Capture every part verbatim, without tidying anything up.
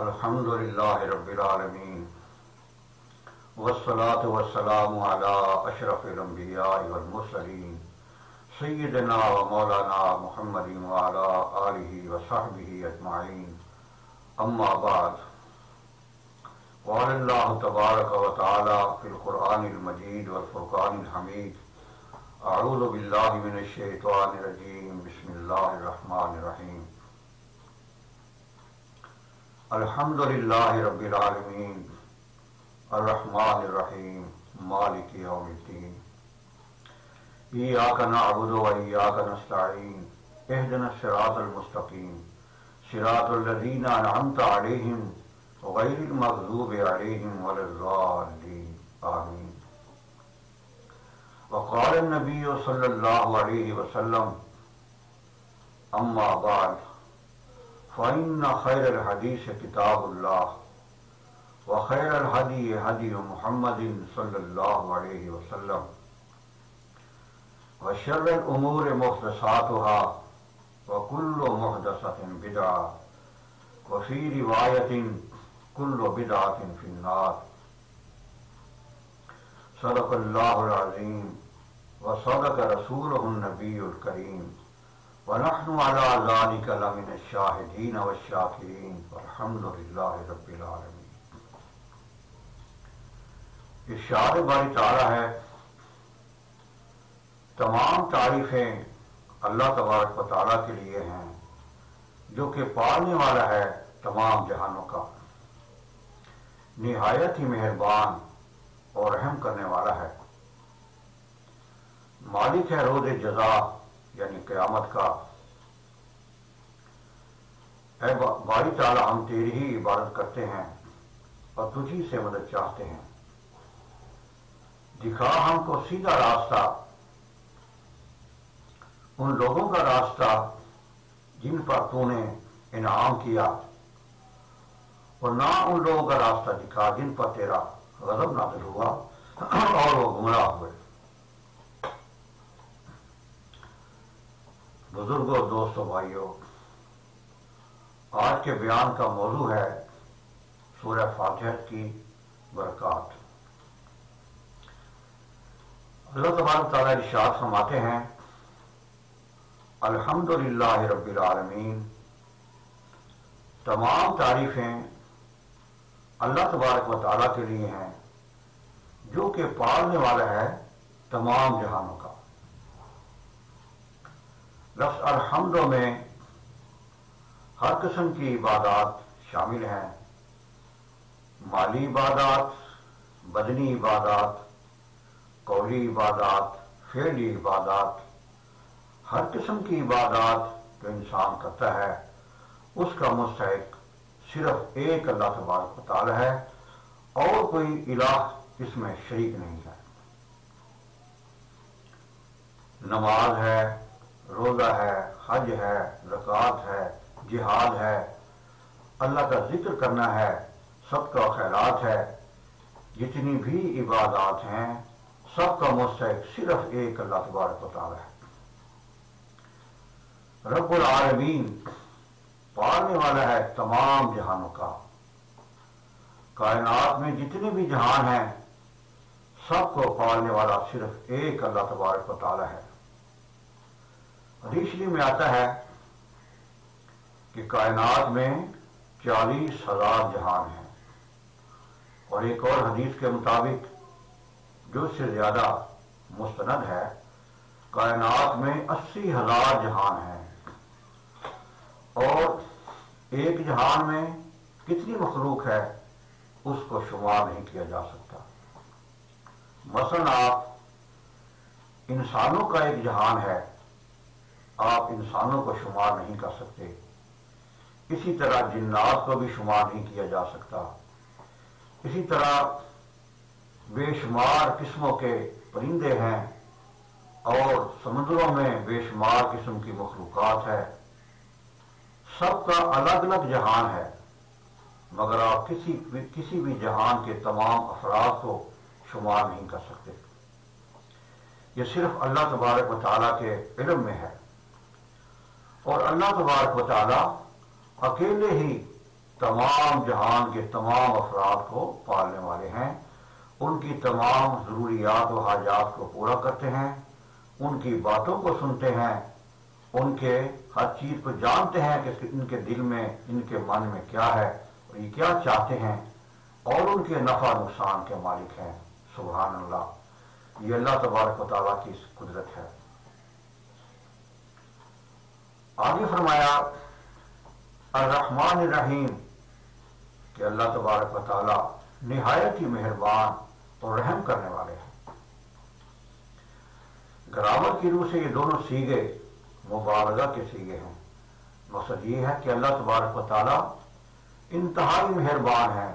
अल्हम्दुलिल्लाहि रब्बिल आलमीन वस्सलातु वस्सलामु अला अशरफिल अंबिया वल मुरसलीन सय्यिदना व मौलाना मुहम्मदिन व अला आलिहि व सहबिहि अजमाइन अम्मा बाद। क़ाल अल्लाह तबारक व तआला फ़िल क़ुरआनिल मजीद वल फ़ुरक़ानिल हमीद अऊज़ु बिल्लाहि मिनश शैतानिर रजीम बिस्मिल्लाहिर रहमानिर रहीम अल्हम्दुलिल्लाहि रब्बिल आलमीन अर्रहमानिर रहीम मालिकि यौमिद्दीन इय्याका नअबुदु व इय्याका नस्तईन इहदिनस सिरातल मुस्तक़ीम सिरातल लज़ीना अनअमत अलैहिम ग़ैरिल मग़्ज़ूबि अलैहिम वलज़्ज़ालीन आमीन। वक़ाल नबी सल्लल्लाहु अलैहि वसल्लम अम्मा बाद फ़इन्न ख़ैरल हदीस किताबुल्लाह व ख़ैरल हदी हदी मुहम्मदिन सल्लल्लाहु अलैहि वसल्लम व शर्रुल उमूरि मुहदसातुहा व कुल्लु मुहदसतिन बिदअ व फ़ी रिवायतिन कुल्लु बिदअतिन फ़िन्नार। सदक़ल्लाहुल अज़ीम व सदक़ रसूलुहुन नबियुल करीम वनहनु अला ज़ालिका लमिन अश-शाहिदीन वश-शाकिरीन वल्हम्दुलिल्लाहि रब्बिल आलमीन। इरशाद बारी ताला है, तमाम तारीफें अल्लाह तबारक व तआला के लिए हैं जो कि पालने वाला है तमाम जहानों का, निहायत ही मेहरबान और रहम करने वाला है, मालिक है रोज़े जज़ा यानी क़यामत का। ऐ बारी ताला, हम तेरी ही इबादत करते हैं और तुझी से मदद चाहते हैं। दिखा हमको सीधा रास्ता, उन लोगों का रास्ता जिन पर तूने इनाम किया, और ना उन लोगों का रास्ता दिखा जिन पर तेरा ग़ज़ब नाज़िल हुआ और वो गुमराह हुए। बुजुर्गों, दोस्तों, भाइयों, आज के बयान का मौजू है सूरह फातिहा की बरक़ात। अल्लाह तबारक व तआला इरशाद फरमाते हैं, अल्हम्दुलिल्लाहि रब्बिल आलमीन। तमाम तारीफें अल्लाह तबारक व तआला के लिए हैं जो कि पालने वाला है तमाम जहानों का। लफ्ज़ अलहम्दो में हर किस्म की इबादात शामिल हैं, माली इबादात, बदनी इबादात, कौली इबादात, फ़िली इबादात। हर किस्म की इबादात जो इंसान करता है उसका मुस्तहक़ सिर्फ एक अल्लाह तबारक व तआला है, और कोई इलाह इसमें शरीक नहीं है। नमाज है, रोज़ा है, हज है, ज़कात है, जिहाद है, अल्लाह का जिक्र करना है, सबका खैरात है, जितनी भी इबादात हैं सबका मुस्तहक़ सिर्फ एक अल्लाह तबारक व तआला है। रब्बुल आलमीन पालने वाला है तमाम जहानों का। कायनात में जितने भी जहान हैं सबको पालने वाला सिर्फ एक अल्लाह तबारक व तआला है। हदीस में आता है कि कायनात में चालीस हजार जहान हैं, और एक और हदीस के मुताबिक जो इससे ज़्यादा मुस्तनद है, कायनात में अस्सी हजार जहान हैं, और एक जहान में कितनी मखलूक है उसको शुमार नहीं किया जा सकता। मसलन आप इंसानों का एक जहान है, आप इंसानों को शुमार नहीं कर सकते। इसी तरह जिन्नात को भी शुमार नहीं किया जा सकता। इसी तरह बेशुमार किस्मों के परिंदे हैं, और समुद्रों में बेशुमार किस्म की मखलूक़ात है। सबका अलग अलग जहान है, मगर आप किसी किसी भी जहान के तमाम अफराद को शुमार नहीं कर सकते। ये सिर्फ अल्लाह तबारक व तआला के इल्म में है, और अल्लाह तबारक व तआला अकेले ही तमाम जहान के तमाम अफराद को पालने वाले हैं, उनकी तमाम ज़रूरियात व हाजात को पूरा करते हैं, उनकी बातों को सुनते हैं, उनके हर चीज़ को जानते हैं कि इनके दिल में, इनके मन में क्या है और ये क्या चाहते हैं, और उनके नफ़ा नुकसान के मालिक हैं। सुभान अल्लाह, ये अल्लाह तबारक व तआला की कुदरत है। आगे फरमाया अर्रहमान अर्रहीम कि अल्लाह तबारक व तआला निहायत ही मेहरबान और रहम करने वाले हैं। ग्रामर की रूह से ये दोनों सीगे मुबालगा के सीगे हैं। मकसद ये है कि अल्लाह तबारक व तआला इंतहाई मेहरबान है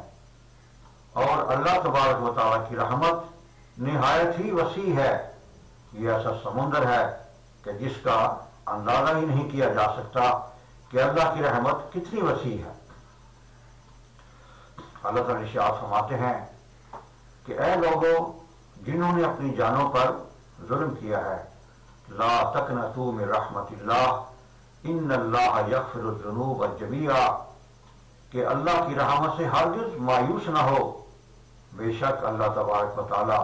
और अल्लाह तबारक व तआला की रहमत निहायत ही वसी है। ये ऐसा समुंदर है कि जिसका अंदाजा ही नहीं किया जा सकता कि अल्लाह की रहमत कितनी वसी है। अल्लाह ताला इरशाद फरमाते हैं कि ऐ लोगों जिन्होंने अपनी जानों पर जुल्म किया है, ला तकनतू मिन रहमतिल्लाह इन्नल्लाह यग़फिरुज़्ज़ुनूब जमीआ, कि अल्लाह की रहमत से हरगिज़ मायूस ना हो, बेशक अल्लाह तबारक व तआला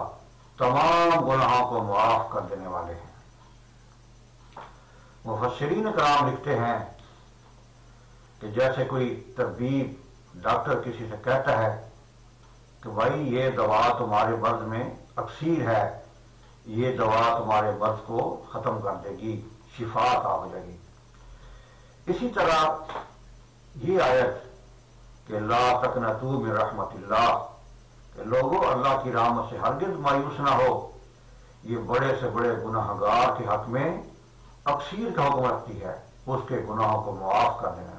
तमाम गुनाहों को माफ़ कर देने वाले हैं। मुफस्सिरीन कराम लिखते हैं कि जैसे कोई तबीब डॉक्टर किसी से कहता है कि भाई ये दवा तुम्हारे मर्ज में अक्सीर है, ये दवा तुम्हारे मर्ज को ख़त्म कर देगी, शिफा आ जाएगी। इसी तरह ये आयत कि ला तकनतू मिन रहमतिल्लाह, कि लोगों अल्लाह की रहमत से हरगिज़ मायूस ना हो, ये बड़े से बड़े गुनाहगार के हक में अक्सीर का हुक्म रखती है, उसके गुनाहों को मुआफ़ कर देना।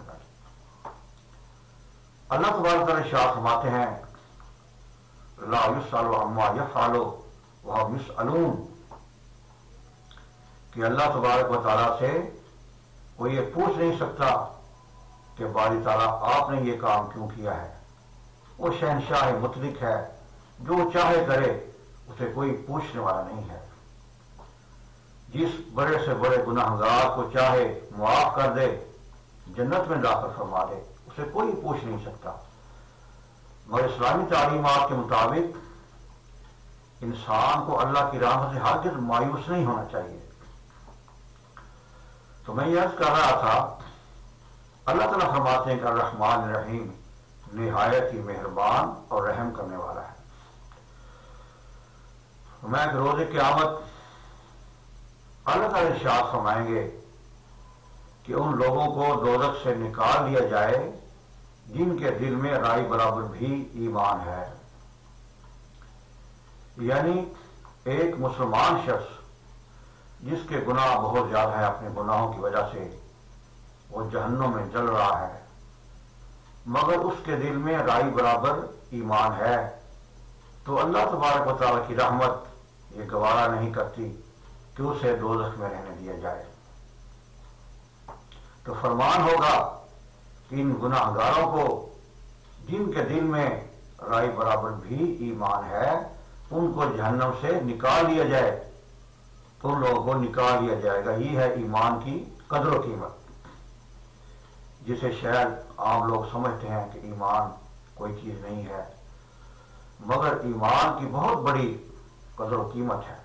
अल्लाह तबारक व तआला इरशाद फरमाते हैं ला युस्अलू अम्मा यफ़अलू व हुम युस्अलून, कि अल्लाह तबारक व तआला से कोई ये पूछ नहीं सकता कि बारी ताला आपने ये काम क्यों किया है। वो शहनशाह मुतलक़ है, जो चाहे करे, उसे कोई पूछने वाला नहीं है। जिस बड़े से बड़े गुनाहगार को चाहे मुआफ़ कर दे, जन्नत में दाखिल फरमा दे, उसे कोई पूछ नहीं सकता। मगर इस्लामी तालीमात के मुताबिक इंसान को अल्लाह की रहमत से हरगिज़ मायूस नहीं होना चाहिए। तो मैं यह कर रहा था, अल्लाह ताला फरमाते हैं अर्रहमान अर्रहीम निहायत ही मेहरबान और रहम करने वाला है। तो मैं रोज़े क़यामत अल्लाह ताला इरशाद फरमाएंगे कि उन लोगों को दोज़ख से निकाल दिया जाए जिनके दिल में राय बराबर भी ईमान है। यानी एक मुसलमान शख्स जिसके गुनाह बहुत ज़्यादा है, अपने गुनाहों की वजह से वो जहन्नम में जल रहा है, मगर उसके दिल में राय बराबर ईमान है, तो अल्लाह तबारक व तआला की रहमत ये गवारा नहीं करती कि उसे दोज़ख में रहने दिया जाए। तो फरमान होगा कि इन गुनाहगारों को जिनके दिल में राय बराबर भी ईमान है, उनको जहन्नम से निकाल लिया जाए। तो उन लोगों को निकाल लिया जाएगा। ये है ईमान की कदर व कीमत, जिसे शायद आम लोग समझते हैं कि ईमान कोई चीज़ नहीं है, मगर ईमान की बहुत बड़ी कदर व कीमत है।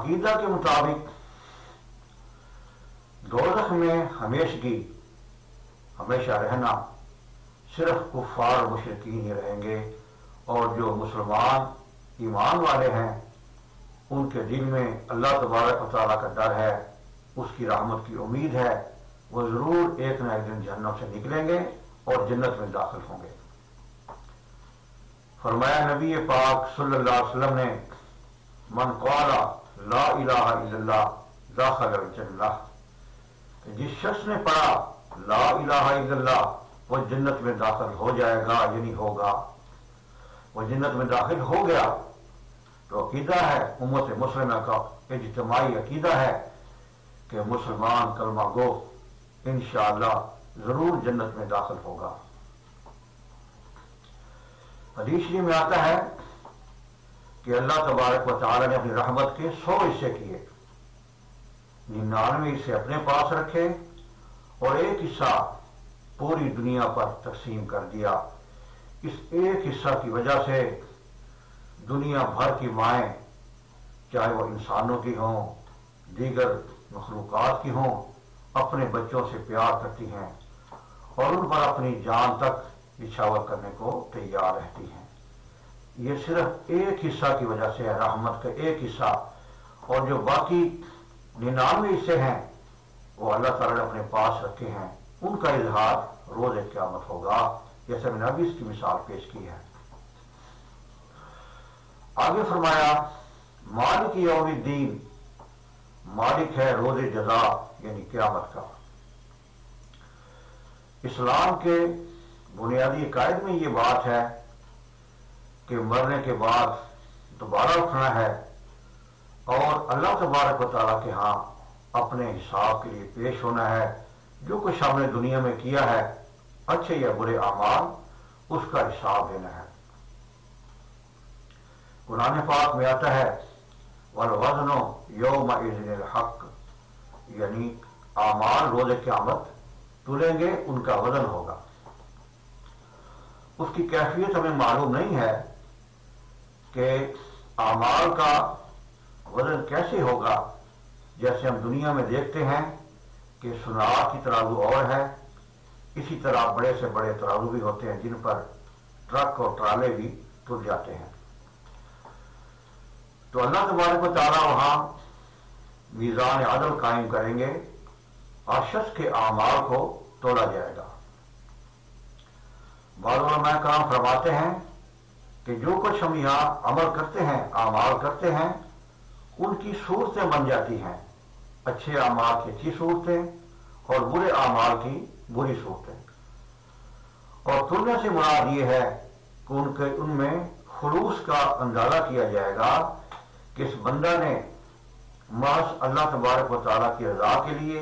अकीदा के मुताबिक दोज़ख में हमेशगी हमेशा रहना सिर्फ कुफ़ार मुशरिकीन ही रहेंगे, और जो मुसलमान ईमान वाले हैं उनके दिल में अल्लाह तबारक व तआला का डर है, उसकी रहमत की उम्मीद है, वो ज़रूर एक ना एक दिन जहन्नम से निकलेंगे और जन्नत में दाखिल होंगे। फरमाया नबी पाक सल्लल्लाहु अलैहि वसल्लम ने मन क़ाला ला इलाहा इल्लल्लाह दाखिल जन्नह, जिस शख्स ने पढ़ा ला इलाहा इल्लल्लाह वो जन्नत में दाखिल हो जाएगा, यानी होगा, वो जन्नत में दाखिल हो गया। तो अकीदा है उम्मत मुस्लिमा का इज्तिमाई अकीदा है कि मुसलमान कलमा गो इंशाअल्लाह ज़रूर जन्नत में दाखिल होगा। हदीस शरीफ में आता है कि अल्लाह तबारक व तआला ने अपनी रहमत के सौ हिस्से किए, निन्यानवे हिस्से अपने पास रखे और एक हिस्सा पूरी दुनिया पर तकसीम कर दिया। इस एक हिस्सा की वजह से दुनिया भर की माएँ, चाहे वो इंसानों की हों, दीगर मखलूक़ात की हों, अपने बच्चों से प्यार करती हैं और उन पर अपनी जान तक बिछावर करने को तैयार रहती हैं। ये सिर्फ एक हिस्सा की वजह से है, रहमत का एक हिस्सा। और जो बाकी निन्यानवे हिस्से हैं वो अल्लाह ताला ने अपने पास रखे हैं, उनका इजहार रोज़े क़यामत होगा, जैसे मैंने अभी इसकी मिसाल पेश की है। आगे फरमाया, मालिक यौमिद्दीन, मालिक है रोज़े जज़ा यानी क़यामत का। इस्लाम के बुनियादी कायद में ये बात है कि मरने के बाद दोबारा उठना है और अल्लाह तबारक व तआला के यहाँ अपने हिसाब के लिए पेश होना है। जो कुछ हमने दुनिया में किया है, अच्छे या बुरे अमाल, उसका हिसाब देना है। कुरान पाक में आता है वल वज़नु यौमइज़िनिल हक़, यानी अमाल रोज़े क़यामत तुलेंगे, उनका वजन होगा। उसकी कैफियत हमें मालूम नहीं है कि अमाल का वजन कैसे होगा। जैसे हम दुनिया में देखते हैं कि सुनार की तराजू और है, इसी तरह बड़े से बड़े तराजू भी होते हैं जिन पर ट्रक और ट्राले भी तुल जाते हैं। तो अल्लाह तबारक व तआला वहाँ मीज़ान अदल कायम करेंगे और शख्स के आमाल को तोड़ा जाएगा। बाद उलमा कराम फरमाते हैं कि जो कुछ हम यहाँ अमल करते हैं, आमाल करते हैं, उनकी सूरतें बन जाती हैं, अच्छे आमाल की अच्छी सूरतें और बुरे आमाल की बुरी सूरतें। और तुलने से मुराद ये है कि उनके उनमें खुलूस का अंदाजा किया जाएगा कि इस बंदा ने महज अल्लाह तबारक व तआला की रजा के लिए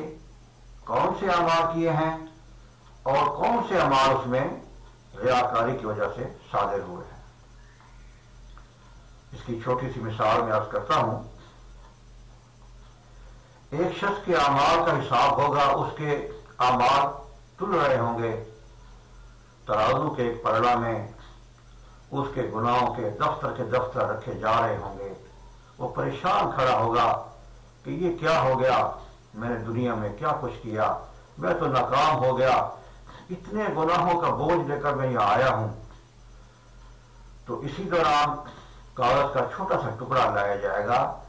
कौन से अमाल किए हैं और कौन से अमाल उसमें रियाकारी की वजह से सादिर हुए हैं। इसकी छोटी सी मिसाल मैं अर्ज करता हूं। एक शख्स के अमाल का हिसाब होगा, उसके अमाल तुल रहे होंगे तराजू के एक पलड़ा में, उसके गुनाहों के दफ्तर के दफ्तर रखे जा रहे होंगे। वो परेशान खड़ा होगा कि ये क्या हो गया, मैंने दुनिया में क्या कुछ किया, मैं तो नाकाम हो गया, इतने गुनाहों का बोझ लेकर मैं यहाँ आया हूं। तो इसी दौरान कागज का छोटा सा टुकड़ा लाया जाएगा,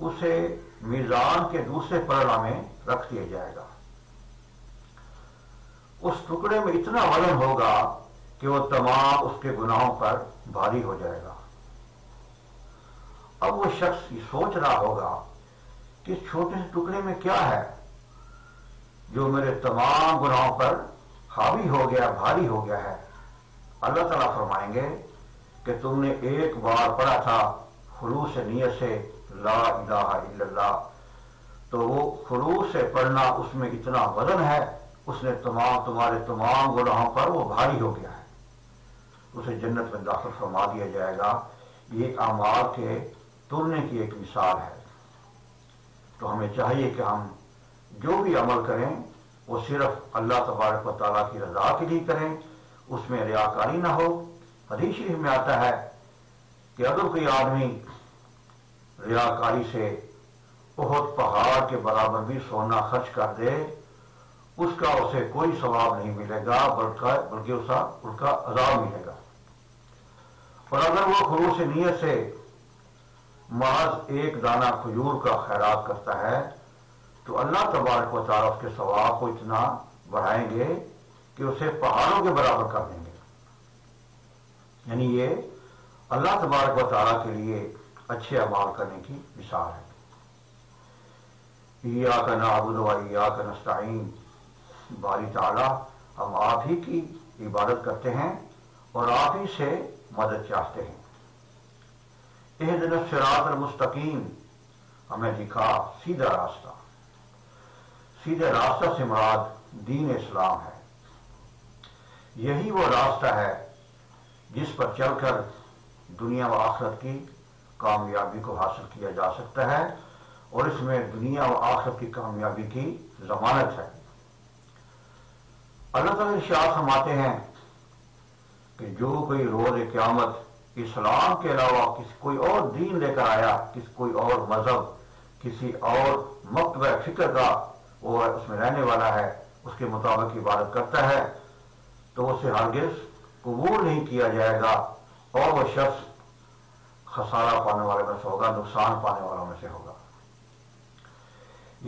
उसे मीज़ान के दूसरे पलड़ा में रख दिया जाएगा। उस टुकड़े में इतना वजन होगा कि वो तमाम उसके गुनाहों पर भारी हो जाएगा। अब वो शख्स ये सोच रहा होगा कि छोटे से टुकड़े में क्या है जो मेरे तमाम गुनाहों पर हावी हो गया, भारी हो गया है। अल्लाह ताला फरमाएंगे कि तुमने एक बार पढ़ा था खुलूस नियत से ला इलाहा इल्लल्लाह, तो वो खुलूस से पढ़ना, उसमें इतना वजन है, उसने तमाम तुम्हारे तमाम गुनाहों पर वो भारी हो गया है, उसे जन्नत में दाखिल फरमा दिया जाएगा। ये अमाल के तुलने की एक मिसाल है। तो हमें चाहिए कि हम जो भी अमल करें वो सिर्फ अल्लाह तबारक व तआला की रजा के लिए करें, उसमें रियाकारी ना हो। हदीस शरीफ में आता है कि अगर कोई आदमी रियाकारी से बहुत पहाड़ के बराबर भी सोना खर्च कर दे, उसका उसे कोई सवाब नहीं मिलेगा, बल्कि बल्कि उसका उसका अजाब मिलेगा। और अगर वो खुलूस नीयत से महज एक दाना खजूर का खैरात करता है तो अल्लाह तबारक व तआला उसके सवाब को इतना बढ़ाएंगे कि उसे पहाड़ों के बराबर कर देंगे। यानी ये अल्लाह तबारक व तआला के लिए अच्छे अमाल करने की मिसाल है। इय्याक नअबुदु व इय्याक नस्तईन, बारी ताला हम आप ही की इबादत करते हैं और आप ही से मदद चाहते हैं। इहदिनस सिरातल मुस्तकीम, हमें दिखा सीधा रास्ता। सीधे रास्ता से मुराद दीन इस्लाम है। यही वो रास्ता है जिस पर चलकर दुनिया व आखिरत की कामयाबी को हासिल किया जा सकता है और इसमें दुनिया व आखिरत की कामयाबी की जमानत है। अल्लाह ताला इरशाद फरमाते हैं कि जो कोई रोज़ क़यामत इस्लाम के अलावा किसी कोई और दीन लेकर आया, किसी कोई और मजहब, किसी और मकतबा फिक्र का वो उसमें रहने वाला है, उसके मुताबिक इबादत करता है तो उसे हरगिज़ कबूल नहीं किया जाएगा और वह शख्स खसारा पाने वाले में से होगा, नुकसान पाने वालों में से होगा।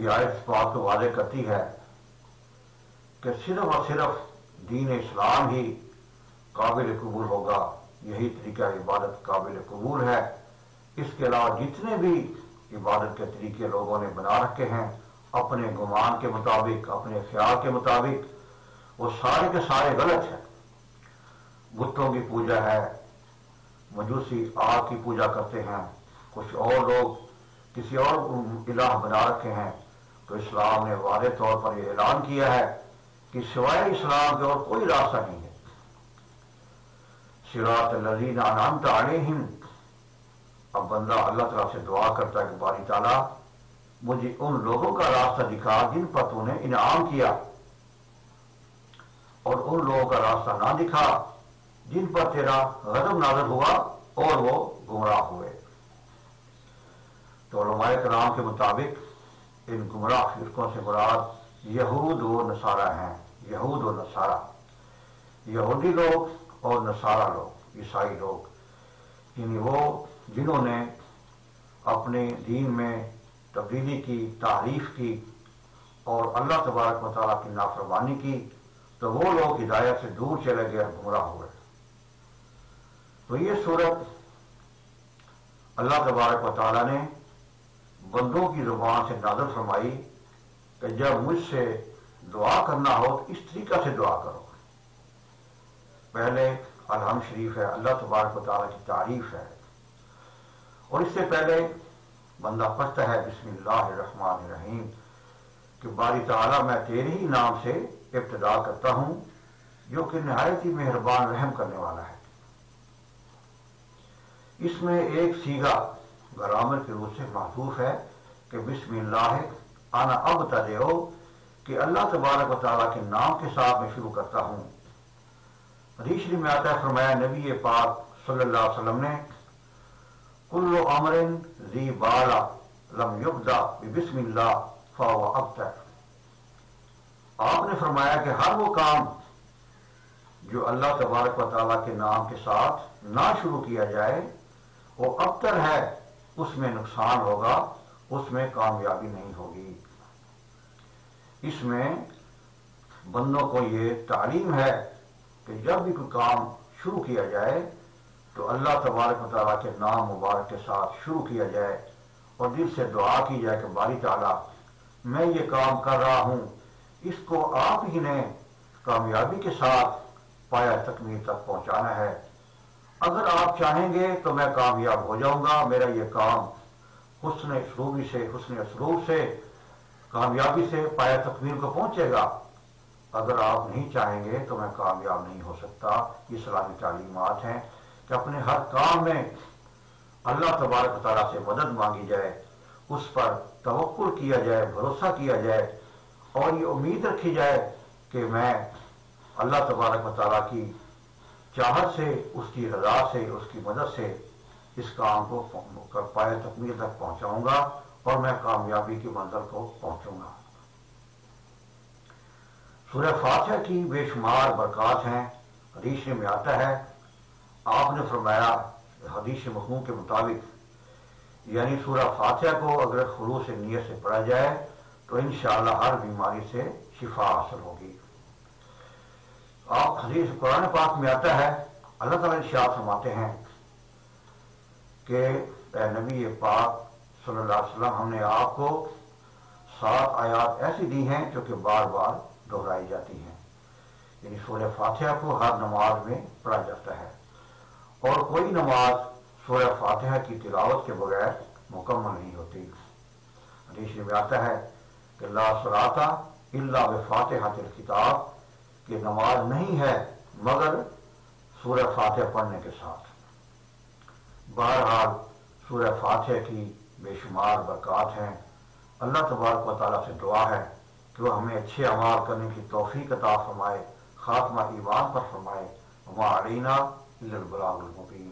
यह आयत इस बात को वाज़ेह करती है कि सिर्फ और सिर्फ दीन इस्लाम ही काबिल कबूल होगा, यही तरीका इबादत काबिल कबूल है। इसके अलावा जितने भी इबादत के तरीके लोगों ने बना रखे हैं अपने गुमान के मुताबिक, अपने ख्याल के मुताबिक, वो सारे के सारे गलत हैं। बुतों की पूजा है, मजूसी आग की पूजा करते हैं, कुछ और लोग किसी और इलाह बना रखे हैं। तो इस्लाम ने वादे तौर पर यह ऐलान किया है कि सिवाय इस्लाम के और कोई रास्ता नहीं है। सिरातल लज़ीना अनअमत अलैहिम, अब बंदा अल्लाह ताला से दुआ करता है कि बारी ताला मुझे उन लोगों का रास्ता दिखा जिन पर तूने इनाम किया, और उन लोगों का रास्ता ना दिखा जिन पर तेरा गज़ब नाज़िल हुआ और वो गुमराह हुए। तो उलमाए कराम के मुताबिक इन गुमराह फिरकों से मुराद यहूद और नसारा हैं। यहूद और नसारा, यहूदी लोग और नसारा लोग, ईसाई लोग, यानी वो जिन्होंने अपने दीन में तब्दीली की, तारीफ की और अल्लाह तबारक व तआला की नाफरमानी की, तो वो लोग हिदायत से दूर चले गए, गुमराह हुए। तो ये सूरत अल्लाह तबारक व तआला ने बंदों की जुबान से नाज़िल फरमाई कि जब मुझसे दुआ करना हो तो इस तरीका से दुआ करो। पहले अलहम शरीफ है, अल्लाह तबारक व तआला की तारीफ है, और इससे पहले बंदा पढ़ता है बिस्मिल्लाहिर्रहमानिर्रहीम कि बारी ताला मैं तेरे ही नाम से इब्तिदा करता हूँ जो कि नहायत ही मेहरबान रहम करने वाला है। इसमें एक सीगा ग्रामर के रूप से महसूस है कि बिस्मिल्लाह आना अब बता दो कि अल्लाह तबारक व तआला के नाम के साथ मैं शुरू करता हूँ। हदीस शरीफ में आता है, फरमाया नबी पाक सल्लल्लाहु अलैहि वसल्लम ने कुल्लु अमरिन ज़ी बाला लम युब्दा बिस्मिल्लाह फहुवा अब्तर। आपने फरमाया कि हर वो काम जो अल्लाह तबारक व तआला के नाम के साथ ना शुरू किया जाए वो अब्तर है, उसमें नुकसान होगा, उसमें कामयाबी नहीं होगी। इसमें बंदों को ये तालीम है कि जब भी कोई काम शुरू किया जाए तो अल्लाह तबारक व तआला के नाम मुबारक के साथ शुरू किया जाए और दिल से दुआ की जाए कि बारी ताला मैं ये काम कर रहा हूँ, इसको आप ही ने कामयाबी के साथ पाया तकमील तक पहुँचाना है। अगर आप चाहेंगे तो मैं कामयाब हो जाऊँगा, मेरा ये काम हुस्न इसलूबी से, हुस्न इसलूब से, कामयाबी से पाया तकमील को पहुंचेगा। अगर आप नहीं चाहेंगे तो मैं कामयाब नहीं हो सकता। ये इस्लामी तालीमात हैं कि अपने हर काम में अल्लाह तबारक व तआला से मदद मांगी जाए, उस पर तवक्कुल किया जाए, भरोसा किया जाए और ये उम्मीद रखी जाए कि मैं अल्लाह तबारक व तआला की चाहत से, उसकी रजा से, उसकी मदद से इस काम को कर पाए तकमील तक पहुंचाऊंगा और मैं कामयाबी की मंजिल को पहुंचूंगा। सूरह फातिहा की बेशुमार बरकत हैं। हदीस में आता है, आपने फरमाया हदीस मखूम के मुताबिक, यानी सूरह फातिहा को अगर खुलूस नियत से पढ़ा जाए तो इंशाअल्लाह हर बीमारी से शिफा हासिल होगी। आप हदीस कुरान पाक में आता है, अल्लाह ताला इरशाद फरमाते हैं कि नबी पाक सल्लल्लाहु अलैहि वसल्लम हमने आपको सात आयात ऐसी दी हैं जो कि बार बार दोहराई जाती हैं, यानी सूरह फातिहा को हर नमाज में पढ़ा जाता है और कोई नमाज सूरह फातिहा की तिलावत के बगैर मुकम्मल नहीं होती। हदीस में आता है कि ला सलाता इल्ला बिफातिहातिल किताब, कि नमाज नहीं है मगर सूरह फातिहा पढ़ने के साथ। बहरहाल सूरह फातिहा की बेशुमार बरक़ात हैं। अल्लाह तबारक व तआला से दुआ है तो हमें अच्छे अमाल करने की तौफीक अता फरमाए, खात्मा ईमान पर फरमाए। वमा अलैना इल्लल बलागुल मुबीन।